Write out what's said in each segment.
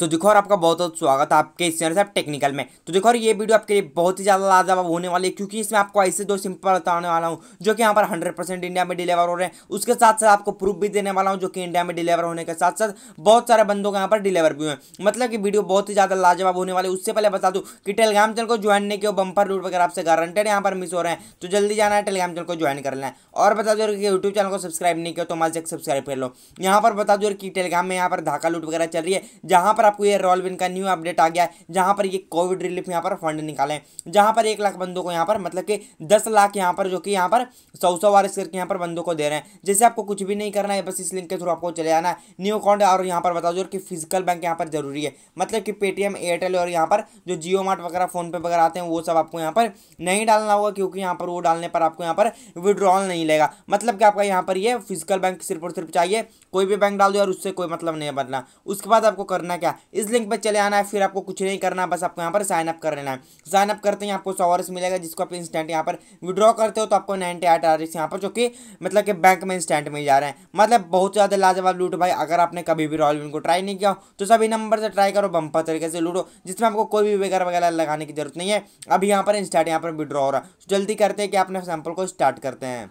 तो देखो और आपका बहुत बहुत स्वागत है आपके इस चैनल से आप टेक्निकल में। तो देखो और ये वीडियो आपके लिए बहुत ही ज़्यादा लाजवाब होने वाली है, क्योंकि इसमें आपको ऐसे दो सिंपल बताने वाला हूँ जो कि यहाँ पर 100% इंडिया में डिलीवर हो रहे हैं। उसके साथ साथ आपको प्रूफ भी देने वाला हूँ जो कि इंडिया में डिलीवर होने के साथ साथ बहुत सारे बंदों के यहाँ पर डिलीवर भी हुए, मतलब कि वीडियो बहुत ही ज़्यादा लाजवाब होने वाली है। उससे पहले बता दूँ कि टेलीग्राम चैनल को ज्वाइन नहीं किया, बम्पर रूट वगैरह आपसे गारंटेड यहाँ पर मिस हो रहे हैं, तो जल्दी जाना है टेलीग्राम चैनल को ज्वाइन कर लेना है। और बता दो कि यूट्यूब चैनल को सब्सक्राइब नहीं किया तो मज़े से सब्सक्राइब कर लो। यहाँ पर बता दो कि टेलीग्राम में यहाँ पर धाका लूट वगैरह चल रही है, जहाँ पर आपको ये RoyalWin का न्यू अपडेट आ गया है, जहां पर ये कोविड रिलीफ यहां पर फंड निकाले, जहां पर 1 लाख बंदों को यहां पर मतलब कि 10 लाख यहां पर जो कि यहां पर 100 वारिस करके यहां पर बंदों को दे रहे हैं। जैसे आपको कुछ भी नहीं करना है, बस इस लिंक के थ्रू आपको चले आना है, न्यू अकाउंट। और यहां पर बता दो कि फिजिकल बैंक यहां पर जरूरी है, मतलब कि पेटीएम, एयरटेल और यहाँ पर जो जियो मार्ट वगैरह, फोनपे वगैरह आते हैं वो सब आपको यहाँ पर नहीं डालना होगा, क्योंकि यहाँ पर वो डालने पर आपको यहाँ पर विड्रॉल नहीं लेगा। मतलब कि आपका यहाँ पर ये फिजिकल बैंक सिर्फ और सिर्फ चाहिए, कोई भी बैंक डाल दो और उससे कोई मतलब नहीं बनना। उसके बाद आपको करना क्या, इस लिंक पर चले आना है, फिर आपको कुछ नहीं करना, बस आपको यहाँ पर साइन अप कर लेना है। साइन अप करते ही आपको 100 आरएस मिलेगा, जिसको आप इंस्टेंट यहाँ पर विड्रॉ करते हो तो आपको 98 आरएस यहाँ पर जो कि मतलब कि बैंक में इंस्टेंट में जा रहे हैं। मतलब बहुत ज़्यादा लाजवाब लूट भाई। अगर आपने कभी भी RoyalWin को ट्राई नहीं किया हो तो सभी नंबर से ट्राई करो, बम्पर तरीके से लूटो, जिसमें आपको कोई भी वगैरह वगैरह लगाने की जरूरत नहीं है। अभी यहाँ पर इंस्टेंट यहाँ पर विड्रॉ हो रहा है, जल्दी करते हैं कि अपने सैम्पल को स्टार्ट करते हैं।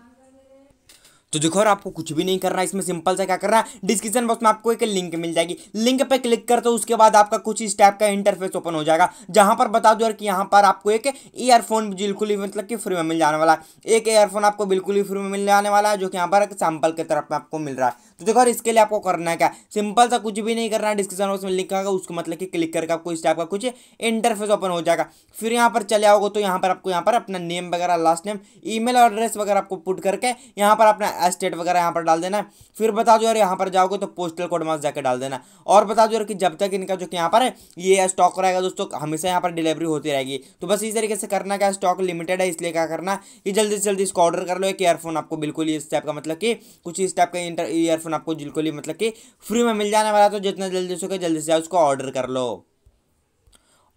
तो देखो और आपको कुछ भी नहीं करना है, इसमें सिंपल सा क्या करना है, डिस्क्रिप्शन बॉक्स में आपको एक लिंक मिल जाएगी, लिंक पे क्लिक करते हो उसके बाद आपका कुछ इस टाइप का इंटरफेस ओपन हो जाएगा, जहां पर बता दो यार कि यहाँ पर आपको एक ईयरफोन बिल्कुल ही मतलब कि फ्री में मिल जाने वाला है। एक ईयरफोन आपको बिल्कुल ही फ्री में मिल जाने वाला है, जो कि यहाँ पर सैम्पल की तरफ में आपको मिल रहा है। तो देखो और इसके लिए आपको करना है क्या, सिंपल सा कुछ भी नहीं करना है, डिस्क्रिप्शन बॉक्स में लिखा होगा उसको मतलब कि क्लिक करके आपको इस टाइप का कुछ इंटरफेस ओपन हो जाएगा। फिर यहाँ पर चले आओगे तो यहाँ पर आपको यहाँ पर अपना नेम वगैरह, लास्ट नेम, ईमेल और एड्रेस वगैरह आपको पुट करके यहाँ पर अपना स्टेट वगैरह यहाँ पर डाल देना है। फिर बता दो यार यहाँ पर जाओगे तो पोस्टल कोड मस्त जाकर डाल देना। और बता दो यार कि जब तक इनका जो कि यहाँ पर ये स्टॉक रहेगा दोस्तों, हमेशा यहाँ पर डिलीवरी होती रहेगी। तो बस इस तरीके से करना, क्या स्टॉक लिमिटेड है इसलिए क्या करना कि जल्दी से जल्दी इसको ऑर्डर कर लो। एक ईयरफोन आपको बिल्कुल ही इस टाइप का मतलब कि कुछ इस टाइप का ईयरफोन आपको बिल्कुल ही मतलब कि फ्री में मिल जाने वाला, तो जितना जल्दी से जल्दी से उसको ऑर्डर कर लो।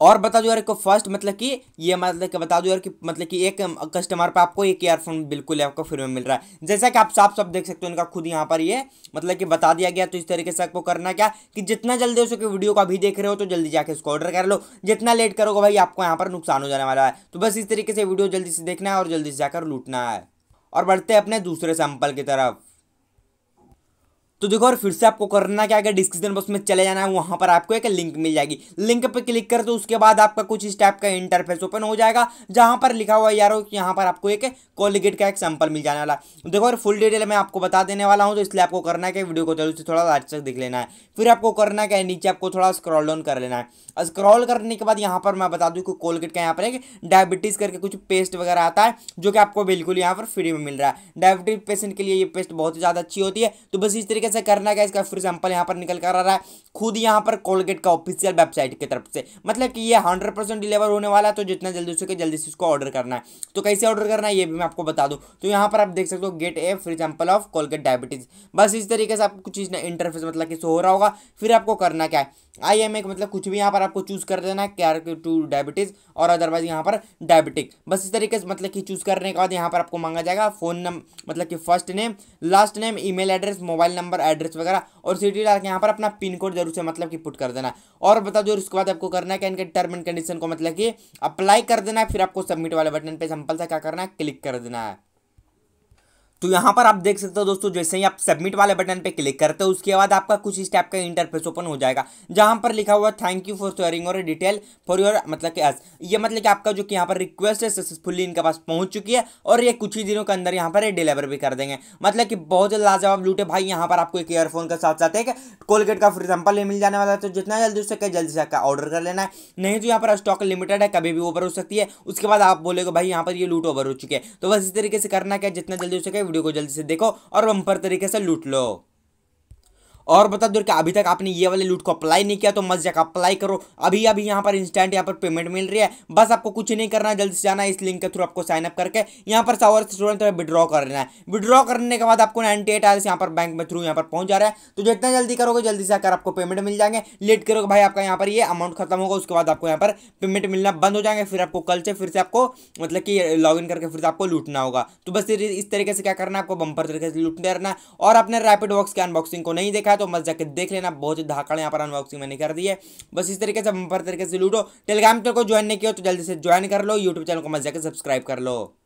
और बता दो यार को फर्स्ट मतलब कि ये मतलब कि बता दो यार कि मतलब कि एक कस्टमर पे आपको एक ईयरफोन बिल्कुल आपको फ्री में मिल रहा है, जैसा कि आप साफ साफ देख सकते हो, इनका खुद यहाँ पर ये मतलब कि बता दिया गया। तो इस तरीके से आपको करना क्या कि जितना जल्दी हो सके, वीडियो को अभी देख रहे हो तो जल्दी जाके इसको ऑर्डर कर लो, जितना लेट करोगे भाई आपको यहाँ पर नुकसान हो जाने वाला है। तो बस इस तरीके से वीडियो जल्दी से देखना है और जल्दी से जाकर लूटना है। और बढ़ते हैं अपने दूसरे सैम्पल की तरफ। तो देखो और फिर से आपको करना क्या, अगर डिस्क्रिप्शन बॉक्स में चले जाना है, वहां पर आपको एक लिंक मिल जाएगी, लिंक पर क्लिक कर दो उसके बाद आपका कुछ इस टाइप का इंटरफेस ओपन हो जाएगा, जहां पर लिखा हुआ है यारो कि यहाँ पर आपको एक कोलगेट का एक सैंपल मिल जाने वाला। देखो और फुल डिटेल मैं आपको बता देने वाला हूँ, तो इसलिए आपको करना है कि वीडियो को जरूर से थोड़ा लास्ट तक देख लेना है। फिर आपको करना क्या, नीचे आपको थोड़ा स्क्रॉल डाउन कर लेना है। स्क्रॉल करने के बाद यहाँ पर मैं बता दूँ कि कोलगेट का यहाँ पर एक डायबिटीज़ करके कुछ पेस्ट वगैरह आता है, जो कि आपको बिल्कुल यहाँ पर फ्री में मिल रहा है। डायबिटीज पेशेंट के लिए ये पेस्ट बहुत ज़्यादा अच्छी होती है। तो बस इस तरीके से करना है, इसका फ्री सैंपल यहाँ पर निकल कर आ रहा है खुद यहाँ पर कोलगेट का ऑफिशियल वेबसाइट की तरफ से। मतलब कि ये 100% डिलीवर होने वाला है, तो जितना जल्दी हो सके जल्दी से इसको ऑर्डर करना है। तो कैसे ऑर्डर करना है ये भी मैं आपको बता दूं। तो यहाँ पर आप देख सकते हो, get a free sample of Colgate diabetes. बस इस तरीके से आपको कुछ इंटरफेस मतलब कि हो रहा होगा। फिर आपको करना क्या है, आई एम ए मतलब कुछ भी यहाँ पर आपको चूज कर देना है, केयर टू डायबिटीज़ और अदरवाइज यहाँ पर डायबिटिक। बस इस तरीके से मतलब कि चूज करने के बाद यहाँ पर आपको मांगा जाएगा फोन नंबर मतलब कि first name, last name, email address, mobile number, address वगैरह और सिटी डाल के यहाँ पर अपना पिन कोड जरूर से मतलब कि पुट कर देना। और बता दो इसके बाद आपको करना है कि इनके टर्म एंड कंडीशन को मतलब कि अप्लाई कर देना है। फिर आपको सबमिट वाले बटन पर सिंपल सा क्या करना है, क्लिक कर देना है। तो यहाँ पर आप देख सकते हो दोस्तों, जैसे ही आप सबमिट वाले बटन पे क्लिक करते हो उसके बाद आपका कुछ इस टाइप का इंटरफेस ओपन हो जाएगा, जहाँ पर लिखा हुआ थैंक यू फॉर शेयरिंग और डिटेल फॉर योर मतलब कि एस। ये मतलब कि आपका जो कि यहाँ पर रिक्वेस्ट है सक्सेसफुली इनके पास पहुँच चुकी है और ये कुछ ही दिनों के अंदर यहाँ पर डिलीवर भी कर देंगे। मतलब कि बहुत लाजवाब लूट है भाई। यहाँ पर आपको एक ईयरफोन के साथ साथ एक कोलगेट का फ्री सैंपल मिल जाने वाला है, तो जितना जल्दी हो सके जल्दी से ऑर्डर कर लेना है, नहीं तो यहाँ पर स्टॉक लिमिटेड है, कभी भी ओवर हो सकती है। उसके बाद आप बोलेगे भाई यहाँ पर ये लूट ओवर हो चुकी है। तो बस इस तरीके से करना क्या, जितना जल्दी हो सके वीडियो को जल्दी से देखो और बम्पर तरीके से लूट लो। और बता दो कि अभी तक आपने ये वाले लूट को अप्लाई नहीं किया तो मत जाकर अप्लाई करो। अभी अभी यहाँ पर इंस्टेंट यहाँ पर पेमेंट मिल रही है, बस आपको कुछ नहीं करना है, जल्दी से जाना है इस लिंक के थ्रू आपको साइन अप करके यहाँ पर 100 आरएस तुरंत विड्रॉ कर लेना है। विड्रॉ करने के बाद आपको 98 आरएस यहाँ पर बैंक में थ्रू यहाँ पर पहुँच जा रहा है। तो जितना जल्दी करोगे जल्दी से आकर आपको पेमेंट मिल जाएंगे। लेट करोगे भाई आपका यहाँ पर ये अमाउंट खत्म होगा, उसके बाद आपको यहाँ पर पेमेंट मिलना बंद हो जाएंगे। फिर आपको कल से फिर से आपको मतलब कि लॉग इन करके फिर से आपको लूटना होगा। तो बस इस तरीके से क्या करना है, आपको बम्पर तरीके से लूटते रहना है। और आपने RapidBox की अनबॉक्सिंग को नहीं देखा है तो मस्त जाकर देख लेना, बहुत ही धाकड़ यहाँ पर अनबॉक्सिंग मैंने कर दी है। बस इस तरीके से बम्पर तरीके से लूटो। टेलीग्राम चैनल को ज्वाइन नहीं किया तो जल्दी से ज्वाइन कर लो, यूट्यूब चैनल को मस्त जाकर सब्सक्राइब कर लो।